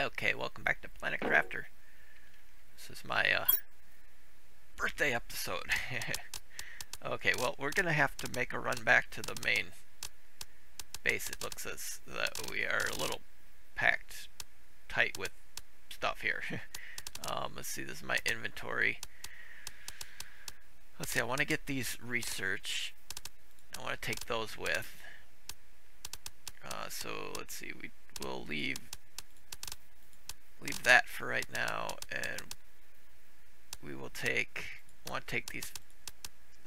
Okay, welcome back to Planet Crafter. This is my birthday episode. Okay, well, we're gonna have to make a run back to the main base. It looks as though we are a little packed tight with stuff here. Let's see, this is my inventory. Let's see, I want to get these research. I want to take those with. So let's see, we'll leave that for right now, and we will take. I want to take this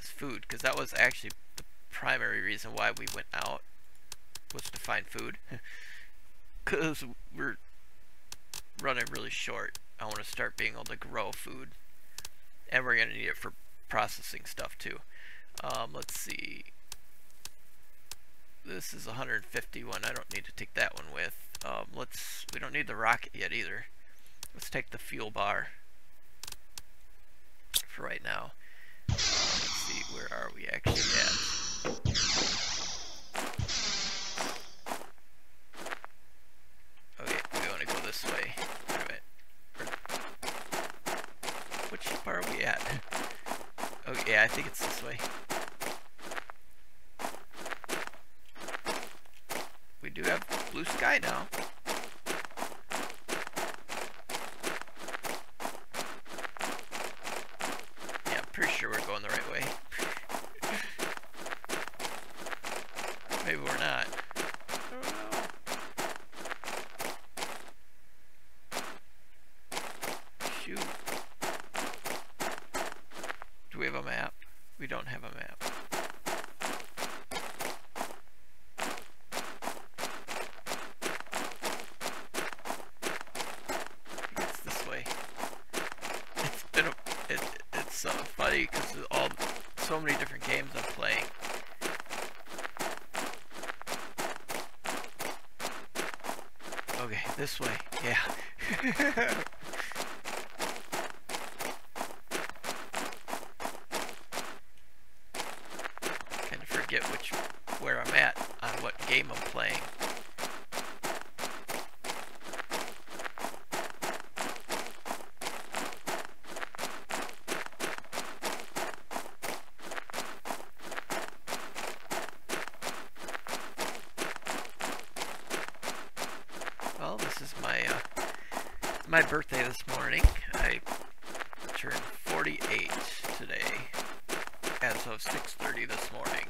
food, because that was actually the primary reason why we went out, was to find food, because we're running really short. I want to start being able to grow food, and we're gonna need it for processing stuff too. Let's see. This is 151. I don't need to take that one with. We don't need the rocket yet either. Let's take the fuel bar for right now. Let's see, where are we actually at? Okay, we want to go this way. Wait a minute. Which bar are we at? Okay, yeah, I think it's this way. We do have blue sky now. Yeah, I'm pretty sure we're going the right way. Maybe we're not. I don't know. Shoot. Do we have a map? We don't have a map. Because of so many different games I'm playing. Okay, this way, yeah. Kind of forget where I'm at on what game I'm playing. My birthday this morning. I turned 48 today, as of 6:30 this morning.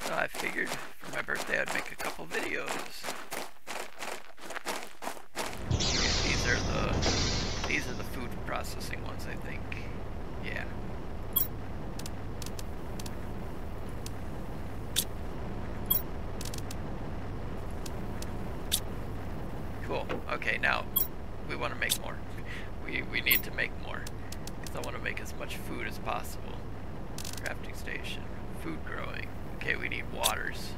So I figured for my birthday I'd make a couple videos. These are the food processing ones, I think. Yeah. Cool. Okay, now we want to make more. We need to make more, because I want to make as much food as possible. Crafting station, food growing. Okay, we need waters.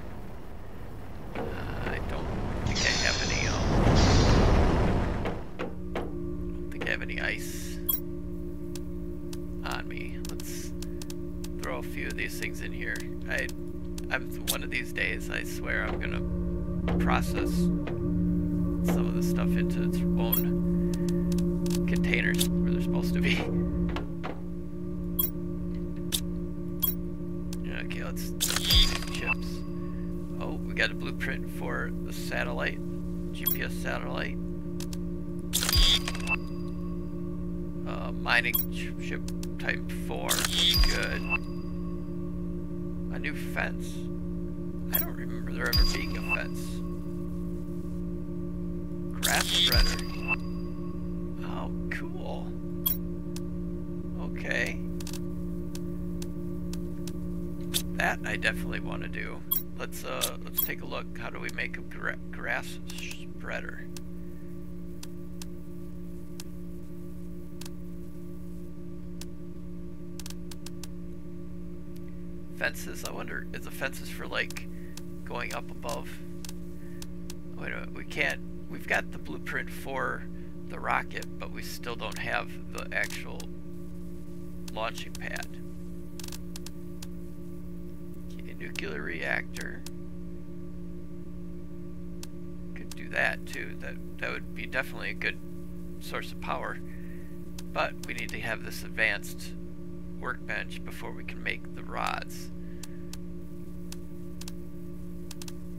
I don't think I have any. Don't think I have any ice on me. Let's throw a few of these things in here. I'm one of these days, I swear, I'm gonna process some of this stuff into its own containers where they're supposed to be. Okay, let's get chips. Oh, we got a blueprint for the satellite, GPS satellite. Mining ship type 4, good. A new fence. I don't remember there ever being a fence. Grass spreader. Oh, cool. Okay. That I definitely want to do. Let's take a look. How do we make a grass spreader? Fences. I wonder. Is the fences for like going up above? Wait a minute. We can't. We've got the blueprint for the rocket, but we still don't have the actual launching pad. nuclear reactor. Could do that too. That would be definitely a good source of power. But we need to have this advanced workbench before we can make the rods.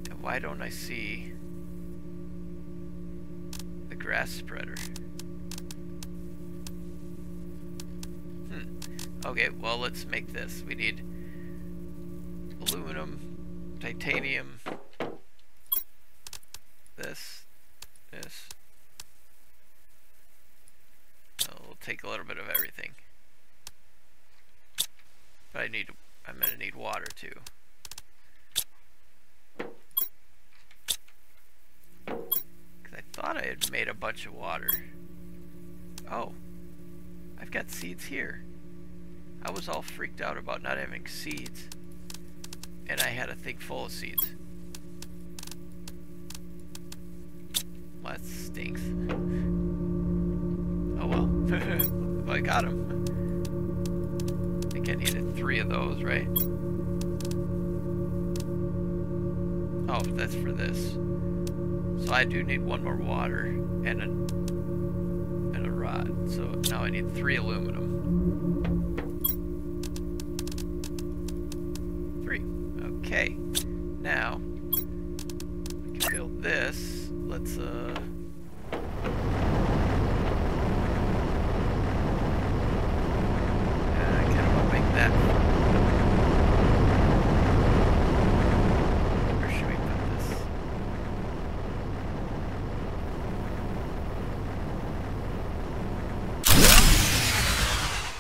And why don't I see the grass spreader? Okay, well, let's make this. We need aluminum, titanium, this. So we'll take a little bit of everything. But I'm gonna need water too. Cause I thought I had made a bunch of water. Oh, I've got seeds here. I was all freaked out about not having seeds, and I had a thing full of seeds. Well, that stinks. Oh well. Well, I got them. I think I needed 3 of those, right? Oh, that's for this. So I do need 1 more water and a rod. So now I need 3 aluminum. Okay, now we can build this. Let's I kind of want to make that. Where should we put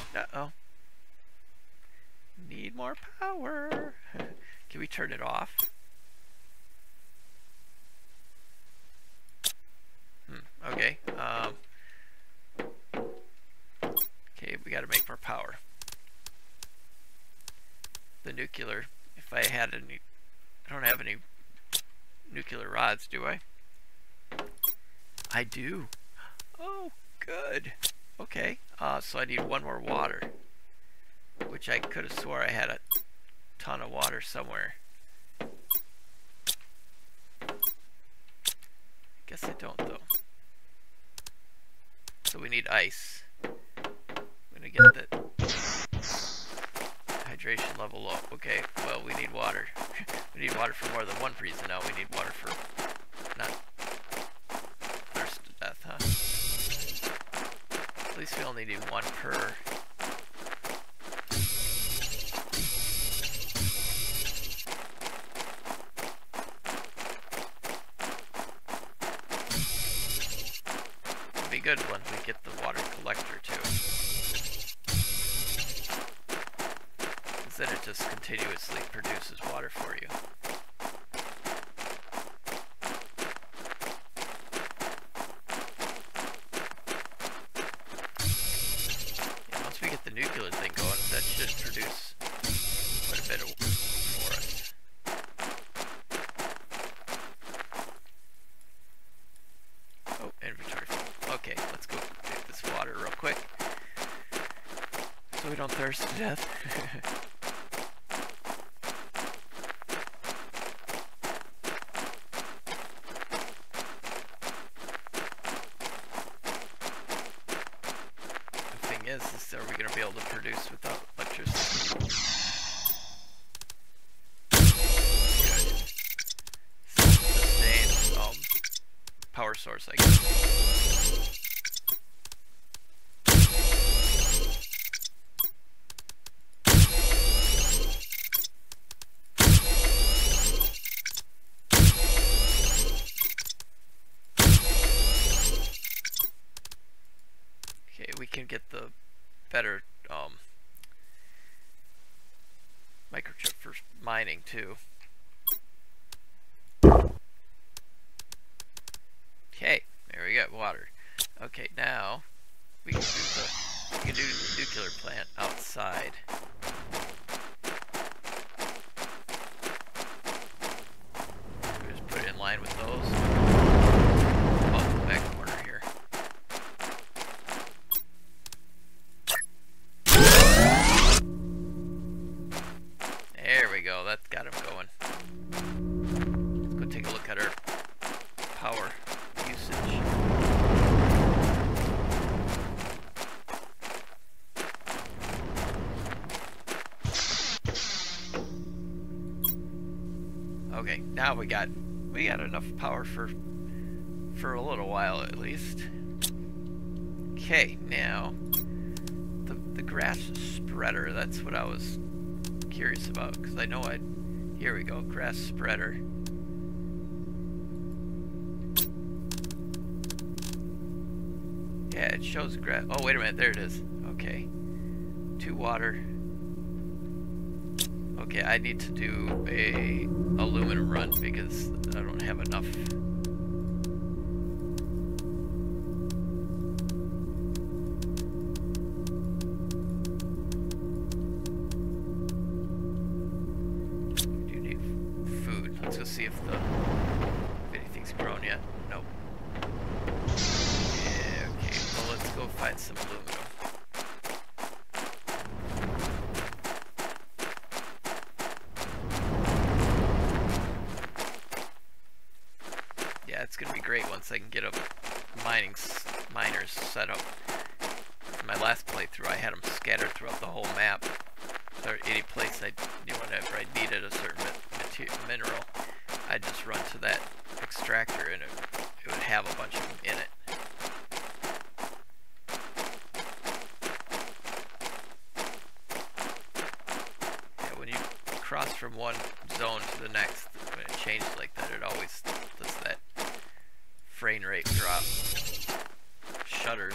this? Uh-oh. Need more power. Can we turn it off? Okay. Okay, we gotta make more power. The nuclear, if I had any, I don't have any nuclear rods, do I? I do. Oh, good. Okay, so I need 1 more water, which I could have swore I had a ton of water somewhere. I guess I don't though. So we need ice. I'm gonna get the hydration level low. Okay, well, we need water. We need water for more than one reason now. We need water for not thirst to death, huh? At least we only need 1 per. Good one, we get the water collector too. Because then it just continuously produces water for you. Yeah, once we get the nuclear thing going, that should produce quite a bit of water for us. Oh, inventory. Okay, let's go get this water real quick, so we don't thirst to death. The thing is are we going to be able to produce without electricity? Good. Sustain, power source, I guess. Get the better microchip for mining too. Okay, there we got water. Okay, now we can do the nuclear plant outside. We just put it in line with those. go, that's got him going. Let's go take a look at our power usage. Okay, now we got enough power for a little while at least. Okay, now the grass spreader, that's what I was curious about, because I know here we go, grass spreader. Yeah, it shows grass. Oh, wait a minute, there it is. Okay, to water. Okay, I need to do a aluminum run because I don't have enough. I can get a miners set up. In my last playthrough, I had them scattered throughout the whole map. Or any place I knew whenever I needed a certain mineral, I'd just run to that extractor and it would have a bunch of them in it. Yeah, when you cross from one zone to the next, when it changed like that, it always does that. Frame rate drop. Shutters.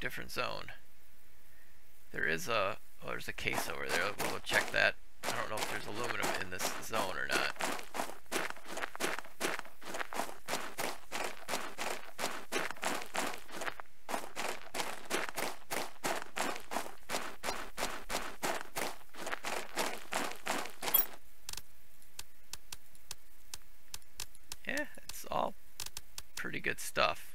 Different zone. There is a, oh, there's a case over there. We'll check that. I don't know if there's aluminum in this zone or not. Yeah, it's all pretty good stuff.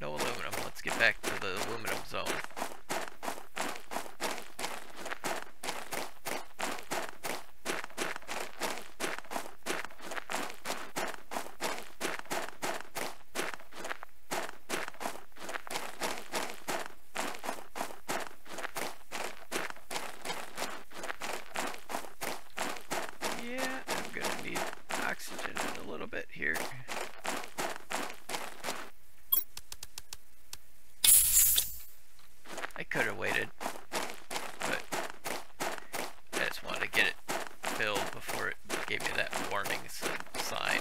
No aluminum. Let's get back to the aluminum zone. Yeah, I'm gonna need oxygen in a little bit here. Could have waited, but I just wanted to get it filled before it gave me that warning sign.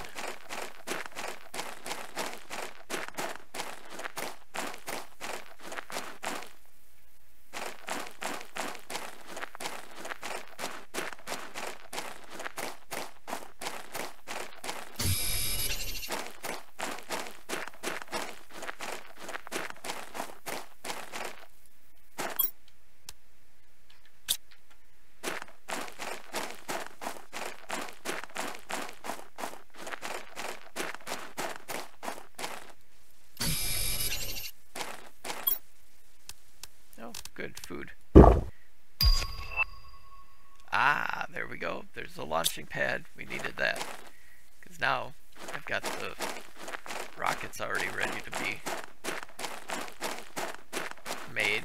Good food. Ah, there we go. There's a launching pad. We needed that. Because now I've got the rockets already ready to be made.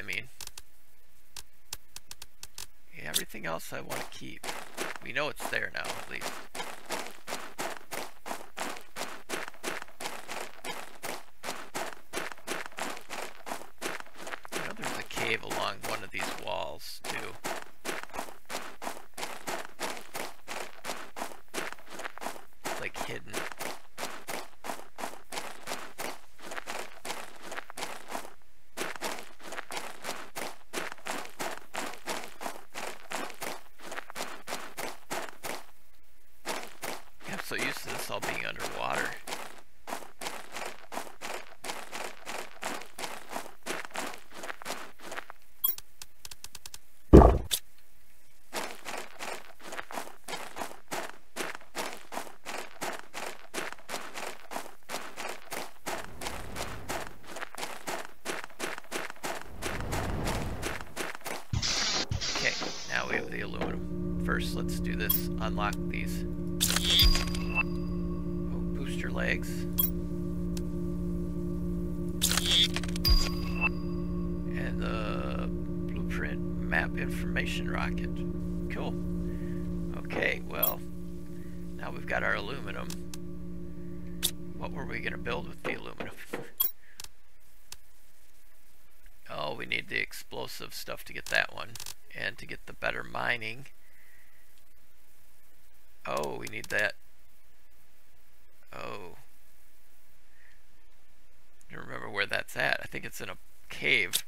I mean. Yeah, everything else I want to keep. We know it's there now, at least. I know there's a cave along one of these walls, too. It's like hidden. I'm so used to this all being underwater. Okay, now we have the aluminum. First, let's do this. Unlock these. Your legs. And the blueprint map information rocket. Cool. Okay, well, now we've got our aluminum. What were we going to build with the aluminum? Oh, we need the explosive stuff to get that one. And to get the better mining. Oh, we need that. Oh, I don't remember where that's at. I think it's in a cave.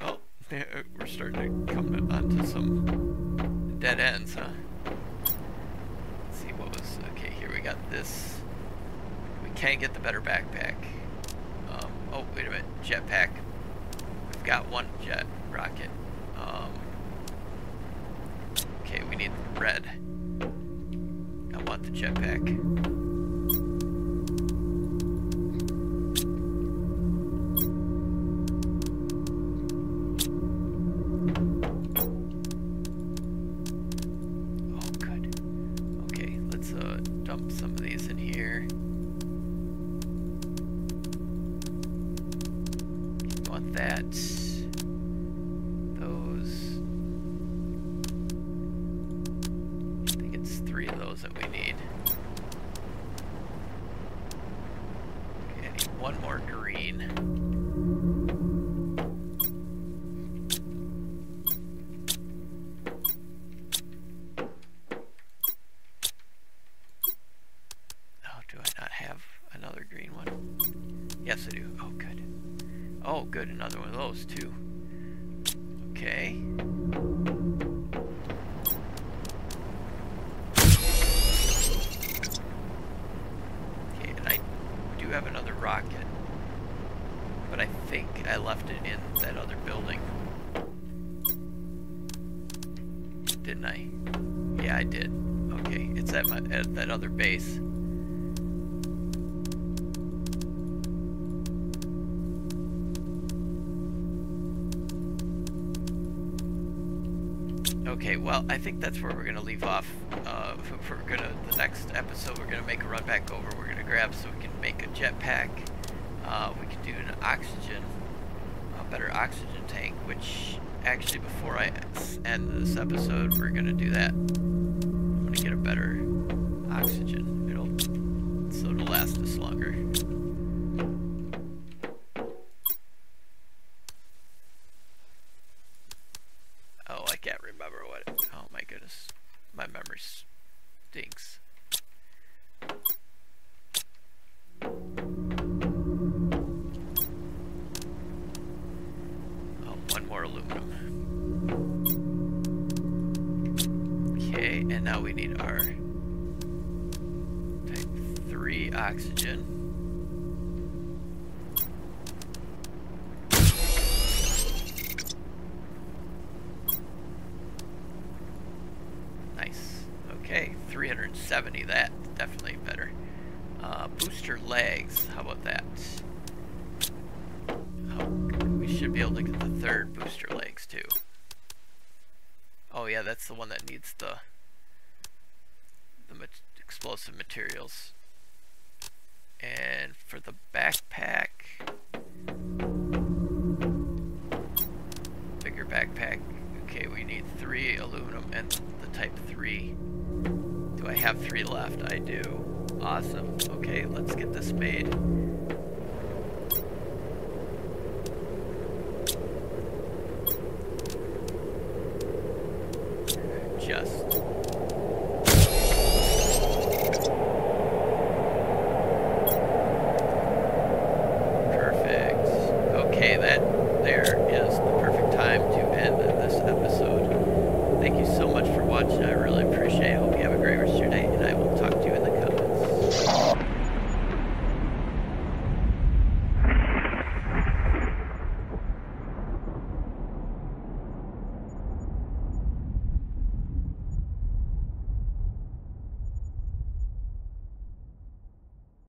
Oh, we're starting to come onto some dead ends, huh? Let's see what was... Okay, here we got this. We can get the better backpack. Oh, wait a minute. Jetpack. We've got one jet rocket. Okay, we need red. I want the jetpack. Oh, good. Okay, let's dump some of these in here. Want that. Those. Three of those that we need. Okay, I need one more green. Oh, do I not have another green one? Yes, I do. Oh, good. Oh, good, another one of those, too. Okay. Have another rocket, but I think I left it in that other building, didn't I? Yeah, I did. Okay, it's at that other base. Okay, well, I think that's where we're gonna leave off. The next episode, we're gonna make a run back over. We're gonna grab so we can make a jetpack. We can do an oxygen, a better oxygen tank. Which actually, before I end this episode, we're gonna do that. I'm gonna get a better oxygen. It'll last us longer. My memory stinks. Oh, one more aluminum. Okay, and now we need our type 3 oxygen. Okay, 370, that's definitely better. Booster legs, how about that? Oh, we should be able to get the third booster legs too. Oh yeah, that's the one that needs the explosive materials. And for the backpack, 3 aluminum and the type 3. Do I have 3 left? I do. Awesome. Okay, let's get this made. Much for watching. I really appreciate it.